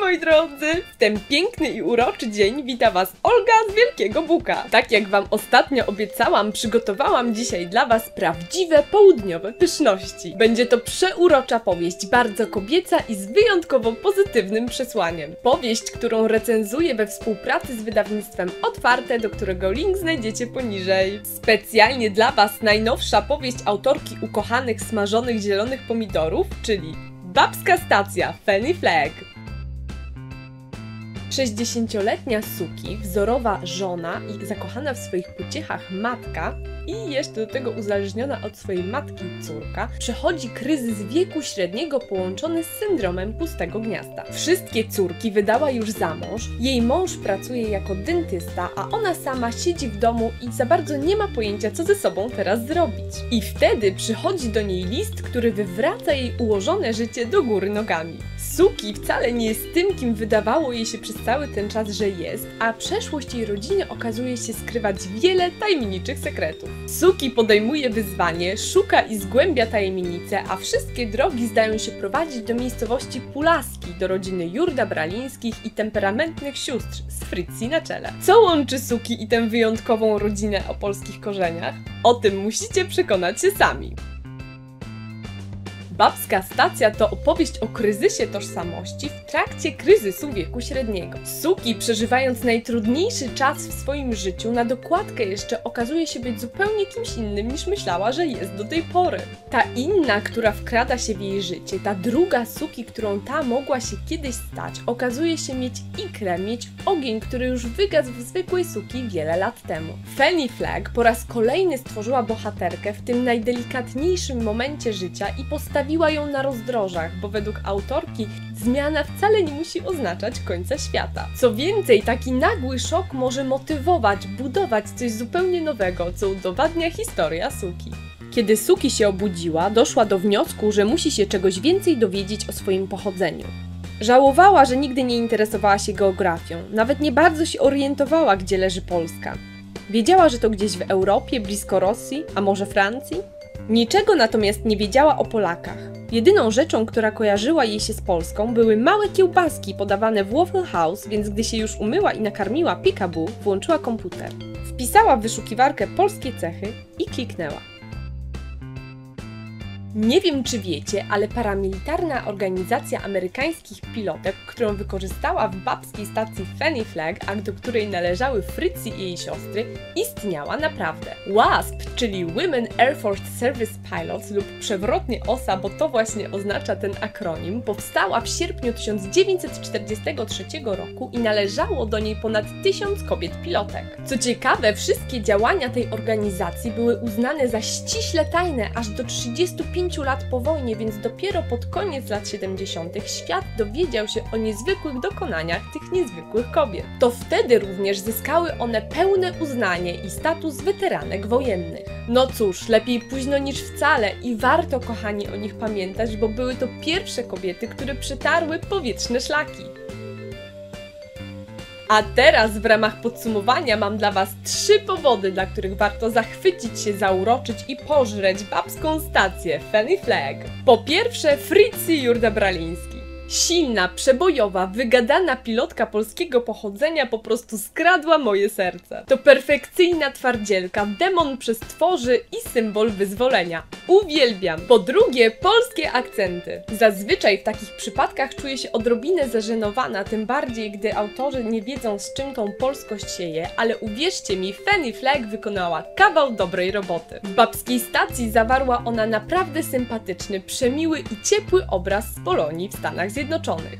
Moi drodzy, w ten piękny i uroczy dzień wita Was Olga z Wielkiego Buka. Tak jak Wam ostatnio obiecałam, przygotowałam dzisiaj dla Was prawdziwe południowe pyszności. Będzie to przeurocza powieść, bardzo kobieca i z wyjątkowo pozytywnym przesłaniem. Powieść, którą recenzuję we współpracy z wydawnictwem Otwarte, do którego link znajdziecie poniżej. Specjalnie dla Was najnowsza powieść autorki ukochanych smażonych zielonych pomidorów, czyli Babska Stacja Fannie Flagg. 60-letnia Suki, wzorowa żona i zakochana w swoich pociechach matka i jeszcze do tego uzależniona od swojej matki córka, przechodzi kryzys wieku średniego połączony z syndromem pustego gniazda. Wszystkie córki wydała już za mąż, jej mąż pracuje jako dentysta, a ona sama siedzi w domu i za bardzo nie ma pojęcia, co ze sobą teraz zrobić. I wtedy przychodzi do niej list, który wywraca jej ułożone życie do góry nogami. Suki wcale nie jest tym, kim wydawało jej się przez cały ten czas, że jest, a przeszłość jej rodziny okazuje się skrywać wiele tajemniczych sekretów. Suki podejmuje wyzwanie, szuka i zgłębia tajemnice, a wszystkie drogi zdają się prowadzić do miejscowości Pulaski, do rodziny Jurdabralinskich i temperamentnych sióstr z Fritzi na czele. Co łączy Suki i tę wyjątkową rodzinę o polskich korzeniach? O tym musicie przekonać się sami. Babska Stacja to opowieść o kryzysie tożsamości w trakcie kryzysu wieku średniego. Suki, przeżywając najtrudniejszy czas w swoim życiu, na dokładkę jeszcze okazuje się być zupełnie kimś innym, niż myślała, że jest do tej pory. Ta inna, która wkrada się w jej życie, ta druga Suki, którą ta mogła się kiedyś stać, okazuje się mieć ikrę, mieć ogień, który już wygasł w zwykłej Suki wiele lat temu. Fannie Flagg po raz kolejny stworzyła bohaterkę w tym najdelikatniejszym momencie życia i postawiła ją na rozdrożach, bo według autorki zmiana wcale nie musi oznaczać końca świata. Co więcej, taki nagły szok może motywować, budować coś zupełnie nowego, co udowadnia historia Suki. Kiedy Suki się obudziła, doszła do wniosku, że musi się czegoś więcej dowiedzieć o swoim pochodzeniu. Żałowała, że nigdy nie interesowała się geografią, nawet nie bardzo się orientowała, gdzie leży Polska. Wiedziała, że to gdzieś w Europie, blisko Rosji, a może Francji? Niczego natomiast nie wiedziała o Polakach. Jedyną rzeczą, która kojarzyła jej się z Polską, były małe kiełbaski podawane w Waffle House, więc gdy się już umyła i nakarmiła Peekaboo, włączyła komputer. Wpisała w wyszukiwarkę polskie cechy i kliknęła. Nie wiem, czy wiecie, ale paramilitarna organizacja amerykańskich pilotek, którą wykorzystała w babskiej stacji Fannie Flagg, a do której należały Fritzi i jej siostry, istniała naprawdę. WASP, czyli Women Air Force Service Pilot lub przewrotnie OSA, bo to właśnie oznacza ten akronim, powstała w sierpniu 1943 roku i należało do niej ponad 1000 kobiet pilotek. Co ciekawe, wszystkie działania tej organizacji były uznane za ściśle tajne aż do 35 lat po wojnie, więc dopiero pod koniec lat 70. świat dowiedział się o niezwykłych dokonaniach tych niezwykłych kobiet. To wtedy również zyskały one pełne uznanie i status weteranek wojennych. No cóż, lepiej późno niż wcale i warto, kochani, o nich pamiętać, bo były to pierwsze kobiety, które przetarły powietrzne szlaki. A teraz w ramach podsumowania mam dla Was 3 powody, dla których warto zachwycić się, zauroczyć i pożreć babską stację Fannie Flagg. Po pierwsze, Fritzi Jurdabraliński. Silna, przebojowa, wygadana pilotka polskiego pochodzenia po prostu skradła moje serce. To perfekcyjna twardzielka, demon przez tworzy i symbol wyzwolenia. Uwielbiam! Po drugie, polskie akcenty. Zazwyczaj w takich przypadkach czuję się odrobinę zażenowana, tym bardziej gdy autorzy nie wiedzą, z czym tą polskość się je, ale uwierzcie mi, Fannie Flagg wykonała kawał dobrej roboty. W babskiej stacji zawarła ona naprawdę sympatyczny, przemiły i ciepły obraz z Polonii w Stanach Zjednoczonych.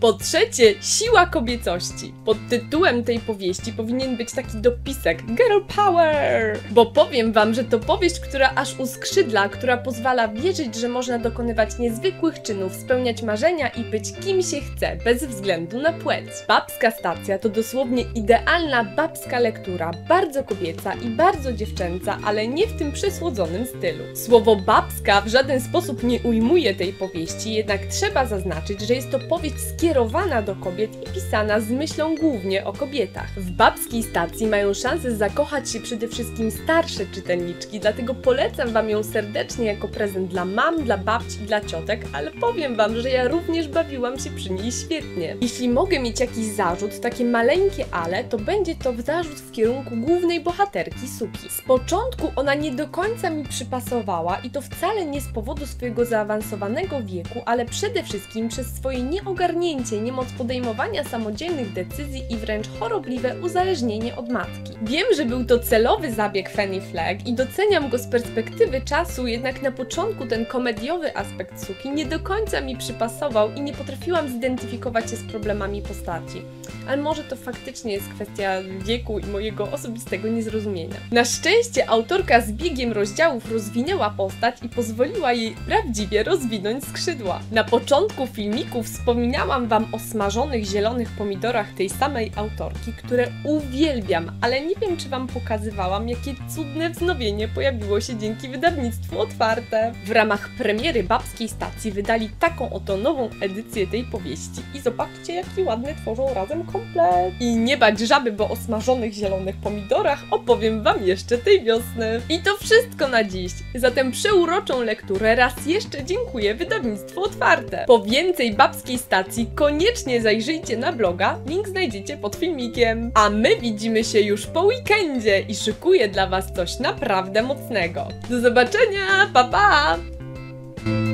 Po trzecie, siła kobiecości. Pod tytułem tej powieści powinien być taki dopisek Girl Power! Bo powiem Wam, że to powieść, która aż uskrzydla, która pozwala wierzyć, że można dokonywać niezwykłych czynów, spełniać marzenia i być kim się chce, bez względu na płeć. Babska Stacja to dosłownie idealna babska lektura, bardzo kobieca i bardzo dziewczęca, ale nie w tym przesłodzonym stylu. Słowo babska w żaden sposób nie ujmuje tej powieści, jednak trzeba zaznaczyć, że jest to powieść skierowana do kobiet i pisana z myślą głównie o kobietach. W Babskiej Stacji mają szansę zakochać się przede wszystkim starsze czytelniczki, dlatego polecam Wam ją serdecznie jako prezent dla mam, dla babci i dla ciotek, ale powiem Wam, że ja również bawiłam się przy niej świetnie. Jeśli mogę mieć jakiś zarzut, takie maleńkie ale, to będzie to zarzut w kierunku głównej bohaterki Suki. Z początku ona nie do końca mi przypasowała i to wcale nie z powodu swojego zaawansowanego wieku, ale przede wszystkim przez swoje nieogarnięcie, niemoc podejmowania samodzielnych decyzji i wręcz chorobliwe uzależnienie od matki. Wiem, że był to celowy zabieg Fannie Flagg i doceniam go z perspektywy czasu, jednak na początku ten komediowy aspekt Suki nie do końca mi przypasował i nie potrafiłam zidentyfikować się z problemami postaci. Ale może to faktycznie jest kwestia wieku i mojego osobistego niezrozumienia. Na szczęście autorka z biegiem rozdziałów rozwinęła postać i pozwoliła jej prawdziwie rozwinąć skrzydła. Na początku filmiku wspominałam Wam o smażonych zielonych pomidorach tej samej autorki, które uwielbiam, ale nie wiem, czy Wam pokazywałam, jakie cudne wznowienie pojawiło się dzięki wydawnictwu Otwarte. W ramach premiery Babskiej Stacji wydali taką oto nową edycję tej powieści i zobaczcie, jaki ładny tworzą razem komplet. I nie bać żaby, bo o smażonych zielonych pomidorach opowiem Wam jeszcze tej wiosny. I to wszystko na dziś. Zatem przeuroczą lekturę raz jeszcze dziękuję wydawnictwu Otwarte. Po więcej Babskiej Stacji koniecznie zajrzyjcie na bloga, link znajdziecie pod filmikiem. A my widzimy się już po weekendzie i szykuję dla Was coś naprawdę mocnego. Do zobaczenia, pa pa!